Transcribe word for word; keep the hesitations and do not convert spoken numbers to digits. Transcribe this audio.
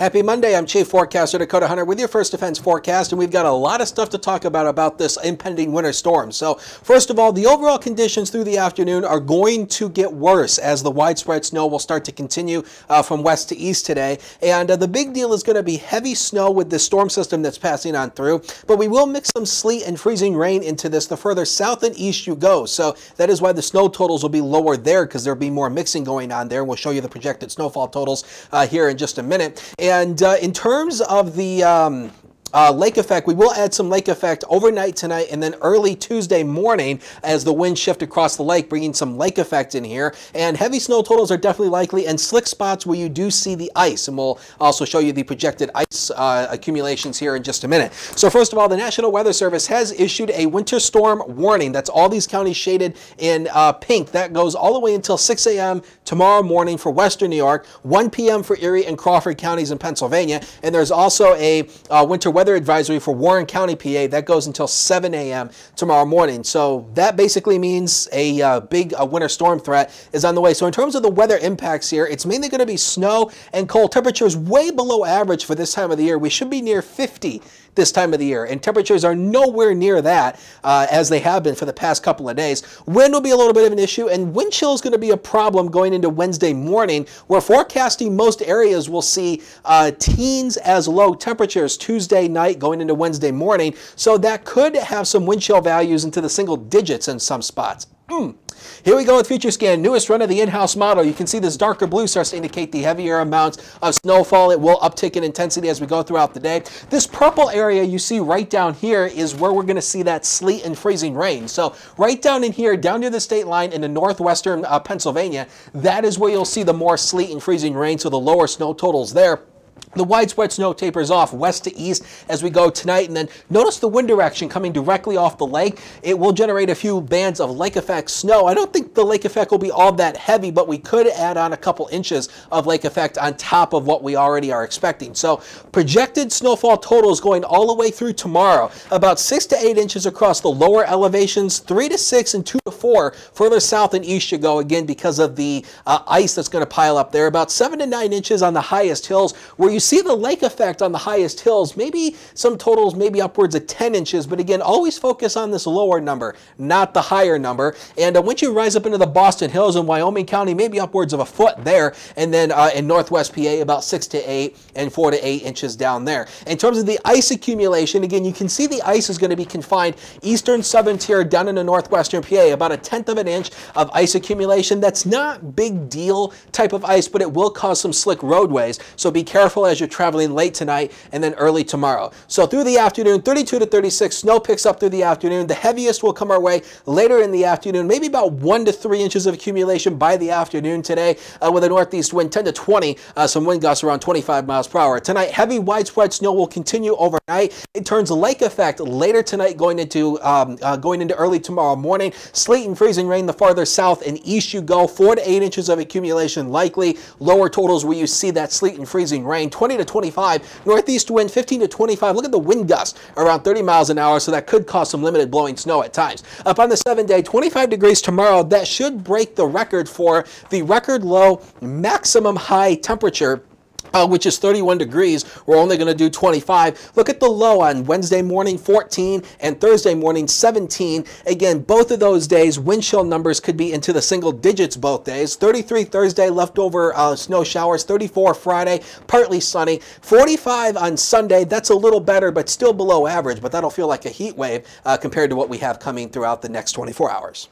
Happy Monday. I'm Chief Forecaster Dakota Hunter with your First Defense Forecast, and we've got a lot of stuff to talk about about this impending winter storm. So first of all, the overall conditions through the afternoon are going to get worse as the widespread snow will start to continue uh, from west to east today. And uh, the big deal is going to be heavy snow with this storm system that's passing on through, but we will mix some sleet and freezing rain into this the further south and east you go. So that is why the snow totals will be lower there, because there'll be more mixing going on there. We'll show you the projected snowfall totals uh, here in just a minute. And uh, in terms of the um Uh, lake effect, we will add some lake effect overnight tonight and then early Tuesday morning as the winds shift across the lake, bringing some lake effect in here. And heavy snow totals are definitely likely, and slick spots where you do see the ice. And we'll also show you the projected ice uh, accumulations here in just a minute. So first of all, the National Weather Service has issued a winter storm warning. That's all these counties shaded in uh, pink. That goes all the way until six A M tomorrow morning for western New York, one P M for Erie and Crawford counties in Pennsylvania. And there's also a uh, winter weather weather advisory for Warren County, P A. That goes until seven A M tomorrow morning. So that basically means a uh, big uh, winter storm threat is on the way. So in terms of the weather impacts here, it's mainly going to be snow and cold. Temperatures way below average for this time of the year. We should be near fifty this time of the year, and temperatures are nowhere near that uh, as they have been for the past couple of days. Wind will be a little bit of an issue, and wind chill is going to be a problem going into Wednesday morning. We're forecasting most areas will see uh, teens as low temperatures Tuesday night going into Wednesday morning, so that could have some wind chill values into the single digits in some spots. Mm. Here we go with Future Scan, newest run of the in-house model. You can see this darker blue starts to indicate the heavier amounts of snowfall. It will uptick in intensity as we go throughout the day. This purple area you see right down here is where we're going to see that sleet and freezing rain. So right down in here, down near the state line in the northwestern uh, Pennsylvania, that is where you'll see the more sleet and freezing rain, so the lower snow totals there. The widespread snow tapers off west to east as we go tonight, and then notice the wind direction coming directly off the lake. It will generate a few bands of lake effect snow. I don't think the lake effect will be all that heavy, but we could add on a couple inches of lake effect on top of what we already are expecting. So projected snowfall totals going all the way through tomorrow, about six to eight inches across the lower elevations, three to six and two to four further south and east you go, again because of the uh, ice that's going to pile up there. About seven to nine inches on the highest hills, where you see the lake effect on the highest hills, maybe some totals, maybe upwards of ten inches. But again, always focus on this lower number, not the higher number. And uh, once you rise up into the Boston Hills in Wyoming County, maybe upwards of a foot there. And then uh, in Northwest P A, about six to eight and four to eight inches down there. In terms of the ice accumulation, again, you can see the ice is going to be confined eastern southern tier down into northwestern P A, about a tenth of an inch of ice accumulation. That's not big deal type of ice, but it will cause some slick roadways. So be careful as you're traveling late tonight and then early tomorrow. So through the afternoon, thirty-two to thirty-six, snow picks up through the afternoon. The heaviest will come our way later in the afternoon, maybe about one to three inches of accumulation by the afternoon today, uh, with a northeast wind ten to twenty, uh, some wind gusts around twenty-five miles per hour. Tonight, heavy widespread snow will continue overnight. It turns lake effect later tonight, going into um, uh, going into early tomorrow morning. Sleet and freezing rain the farther south and east you go, four to eight inches of accumulation likely. Lower totals where you see that sleet and freezing rain. twenty to twenty-five, northeast wind fifteen to twenty-five. Look at the wind gust around thirty miles an hour, so that could cause some limited blowing snow at times. Up on the seven day, twenty-five degrees tomorrow. That should break the record for the record low maximum high temperature, Uh, which is thirty-one degrees. We're only going to do twenty-five. Look at the low on Wednesday morning, fourteen, and Thursday morning, seventeen. Again, both of those days, wind chill numbers could be into the single digits both days. thirty-three Thursday, leftover uh, snow showers. thirty-four Friday, partly sunny. forty-five on Sunday. That's a little better, but still below average, but that'll feel like a heat wave uh, compared to what we have coming throughout the next twenty-four hours.